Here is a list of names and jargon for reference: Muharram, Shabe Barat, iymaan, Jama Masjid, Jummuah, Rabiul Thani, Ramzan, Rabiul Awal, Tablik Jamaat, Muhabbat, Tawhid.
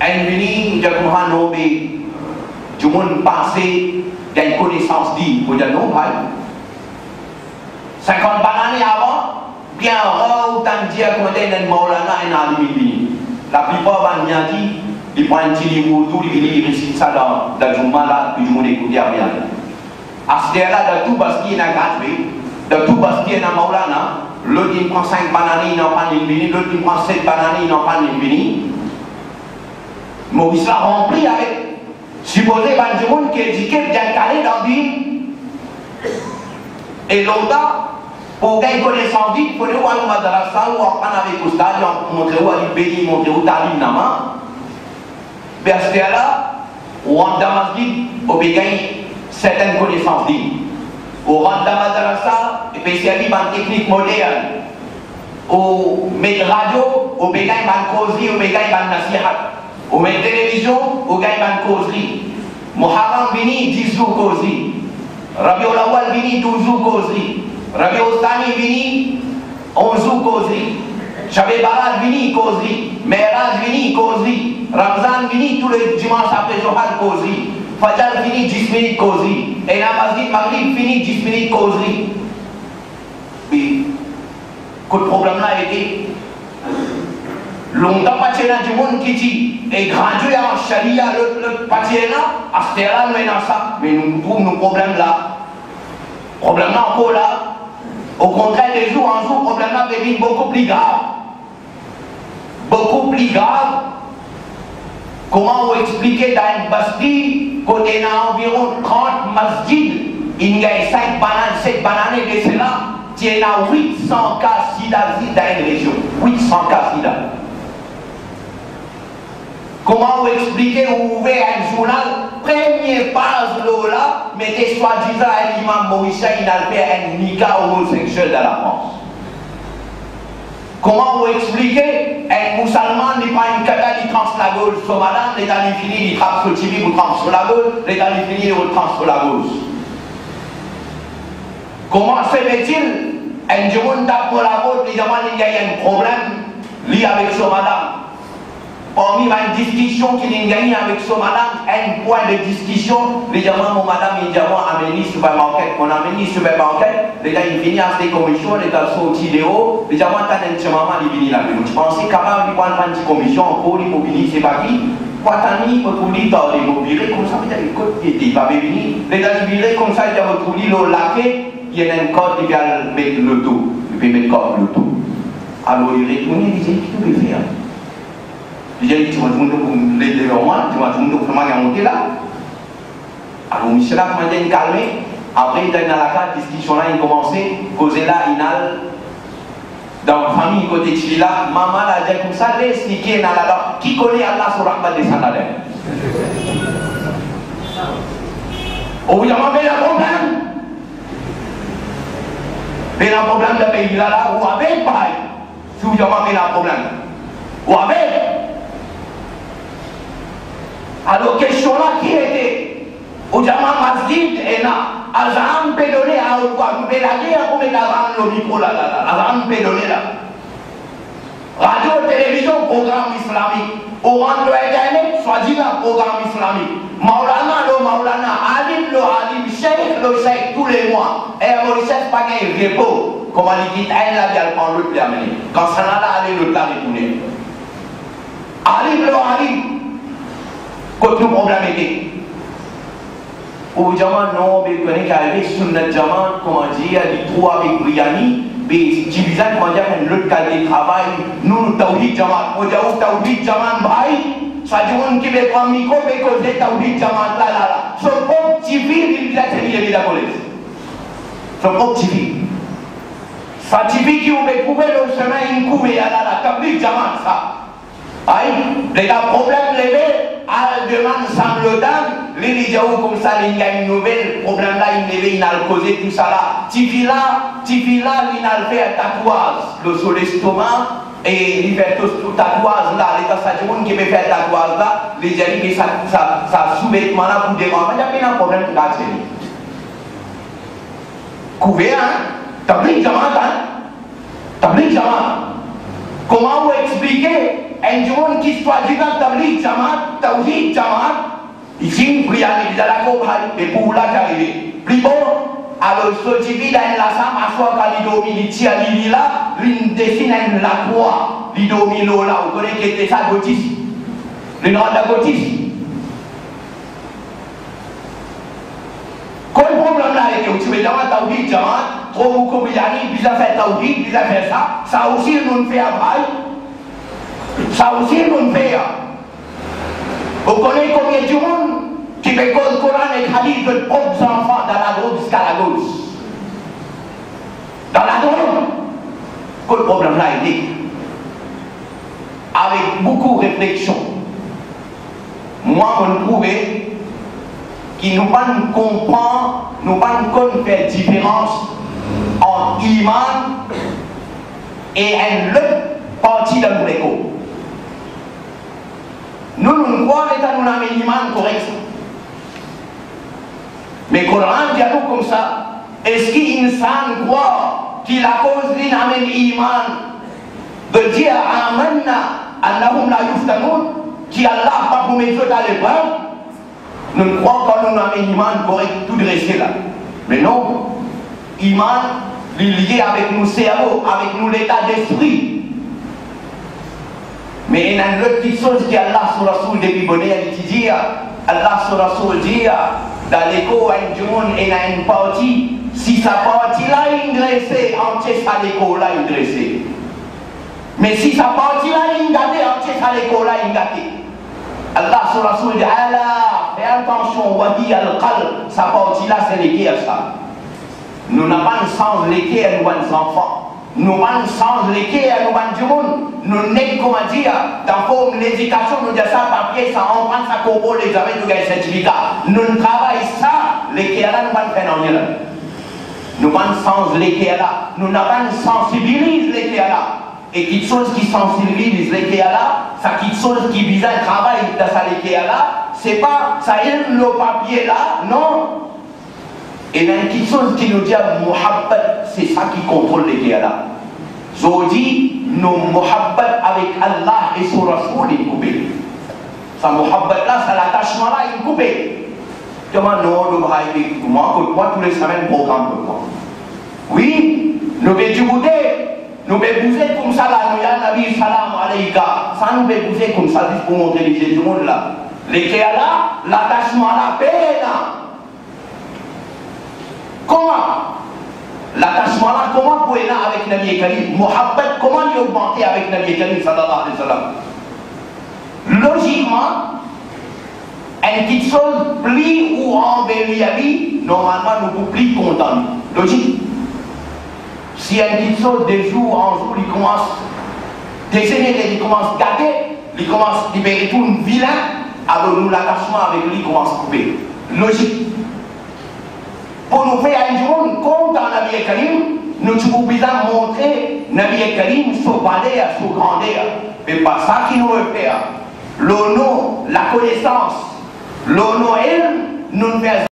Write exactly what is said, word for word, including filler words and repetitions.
and believing जगमहान हो बे जुमन पासे dan connaissance di punya no hai sakon banani apa biar rau tan dia kemudian dan maulana en alimin ini la pipa bannya di di panci di wudu di ini di sinsala da jumala di jumune kudia biar asdela da tu baski na katri da tu baski na maulana lo di conseil banani na panin bini lo di conseil banani na panin bini mo isla rempli avec supposé banjumun ke jikir jangkali nabi elonda pogai kone saudi pone wal madrasah wa ana be ustad yang mutawali be mutawu talim nama be astela wanda masjid obegai certain connaissance di wanda madrasah spesiali ban teknik modern o med radio obegai ban kozi obegai ban nasihat Umen television, ugai ban kozli Muharram bini jizu kozli Rabiul Awal bini tuzu kozli Rabiul Thani bini onzu kozli Shabe Barat bini kozli Meraj bini kozli Ramzan bini tule Jumat sampai Johar kozli Fajar bini jismini kozli Enam masjid maghrib bini jismini kozli Bi Kut problem lah eti Longda pacena jumun kici e grandu ya sharia le le pacena astera menasa menunggu no problem la problem na ko la au contraire de jour en jour problème là devient beaucoup plus grave beaucoup plus grave comment vous expliquer dans une bastille qu'on a environ trente masjids il y a cinq bananes sept bananes de cela il y a huit cents cas sida dans une région huit cents cas sida. Comment vous expliquez, vous ouvrez un journal, première page de là, mettez soi-disant un imam Mauricien, il a fait un nika homosexuel dans la France. Comment vous expliquez, un musulman n'est pas une cata, il transe la gauche, son madame, les dames finis, il trappe sur le T V, vous transe sur la gauche, les dames finis, il transe sur la gauche. Comment se fait-il, un jeune tape pour la gauche, il demande, il y a un problème, lié avec son madame. Parmi ma discussion qu'il a gagné avec son madame, un point de discussion, les gens mon madame, ils ont amené sur la banquette, on a amené sur la banquette, les gens ils viennent à ces commissions, les gens sortis de haut, les gens ont attendu ce moment, ils viennent là. Je pensais capable de prendre une commission pour l'immobilier, pas qui quand on dit pour l'immobilier, comme ça, il y a une côte qui était pas venue, les gens ils comme ça, ils ont retrouvé le laquais, il y a un corps qui vient mettre le tout, il peut mettre le tout. Alors il retourne et il dit, qu'est-ce qu'il peut faire? Jadi cuma tunduk leh leh orang, cuma tunduk sama yang mungkin lah. Alu misalnya kemudian kalme, après dah nalakan discussion lain commencer, cause la inal, dalam famille côté Chila, mama la jadi kusal leh sedikit nalakan, ki kau ni Allah surah bade sana deh. Oh, jangan bela problem, bela problem dah bela lah, wah bela baik, tu jangan bela problem, wah bela. Alors question là qui était au Jama Masjid et là Azam Pedolé à Ouagou Belagé à Koumé Gavan le micro là Azam Pedolé là radio télévision programme islamique Oran le internet soi-disant programme islamique Maulana le Maulana Alim le Alim Cheikh le Cheikh tous les mois et Maurice pas gagné repos comme on dit un là bien prend l'autre bien mené quand ça là allez l'autre là retourner Alim le Alim कोई problem है वो जमान नो बे कोने का है सुन्नत जमान को माजिया दी थुआ बे बियानी बे जीविजान को जा में लुट का दे खावाई नूर तौहीद जमान वो जाओ तौहीद जमान भाई साजून की बे कमी को बे को दे तौहीद जमान ला ला सो को जीवी बिला चली बिला बोले सो को जीवी सा जीवी की बे कुबे लो सना इनको बे ला ला तबलीग जमान सा आई बेटा प्रॉब्लम लेवे Al demande semble-t-il, les gens comme ça, il y a une nouvelle problème là, il y a causé tout ça là. Tifila, Tifila, il a fait un tatouage, le sur l'estomac, et il fait tout tatouage là, les gens qui peuvent faire tatouage là, les gens qui ça ça sous-vêtement là pour des gens, il y a un problème de la série. Couvert, hein? Tablik Jamaat, hein? Tablik Jamaat. Comment vous expliquer un jour qui soit du tablik Jamaat? e pou la k'arrive. Pli bon, alors soti vida la sama aswa ka li do mi ti ali la, li define la croix, li do mi lo la, ou connaît que était ça gotis. Le nom de gotis. Quel problème là est que tu me donnes tawhid jahan, trop comme il arrive, il a fait tawhid, il a fait ça, ça aussi nous ne fait pas. Ça aussi nous ne fait pas. Vous connaissez combien de monde qui fait le Coran et Hadith de pauvres enfants dans la drogue jusqu'à la gauche. Dans la drogue, quel problème là il dit. Avec beaucoup de réflexion, moi on trouvait qui nous pas nous comprendre, nous pas nous faire différence entre iman et un autre parti de l'écho. Nous nous croyons que nous avons l'iman correct. Mais le Coran dit à nous comme ça. Est-ce qu'insan croit qu'il a cause d'une amène iman de dire amanna Allahum la yuftanoun qui Allah pas vous mettre dans les bras? Nous ne croyons pas que nous avons l'iman correct, tout de rester là. Mais non, l'iman est lié avec nos cerveaux, avec nous l'état d'esprit. Mais il y a une autre petite chose qu'Allah sur Rasoul depuis Bonnet qui dit Allah sur Rasoul dit dans l'écho à une journée il y a une partie, si sa partie là est dressée, en tête à l'écho là est dressée. Mais si sa partie là est gâtée, en tête à l'écho là est gâtée. Allah sur Rasoul dit Allah, fais attention, wadi al-qalb, sa partie là c'est l'équerre ça. Nous n'avons pas le sens l'équerre, nous les enfants. Nous sommes sans l'équerre, nous sommes du monde. Nous n'êtes comment dire, dans l'éducation, nous disons ça, papier, ça, on prend ça, corbeau, les amis, nous gagnons certificat. Nous travaillons ça, l'équerre là, nous sommes phénomènes là. Nous sommes sans l'équerre là. Nous n'avons pas sensibilisé l'équerre là. Et quelque chose qui sensibilise l'équerre là, c'est quelque chose qui vise à travailler dans ça l'équerre là, c'est pas, ça aime le papier là, non. Et là, quelque chose qui nous dit Muhabbat, c'est ça qui contrôle les guerres là. Aujourd'hui, nos Muhabbat avec Allah et son Rasoul est coupé. Ça Muhabbat là, ça l'attachement là est coupé. Comment nous, nous arriver moi, moi, tous les semaines, programme de moi. Oui, nous devons nous bouger comme ça là, nous y'a Nabi Salam Alayka. Ça nous bouger comme ça, juste pour montrer les gens du monde là. Les guerres là, l'attachement là, paix là. Comment l'attachement là, comment vous êtes là avec Nabi Karim Muhabbat, comment il est augmenté avec Nabi Karim sallallahu alayhi wa sallam? Logiquement, une petite chose, plie ou embellie à vie, normalement nous vous plie content. Logique. Si une petite chose, de jour en jour, il commence, des années, il commence gâter, il commence libérer tout une vilain, alors nous l'attachement avec lui commence couper. Logique. Pour nous faire un jour compte à Nabi Karim, nous devons montrer Nabi Karim sur valeur, sur grandeur. Mais pas ça qui nous repère. L'honneur, la connaissance, l'honneur, nous ne faisons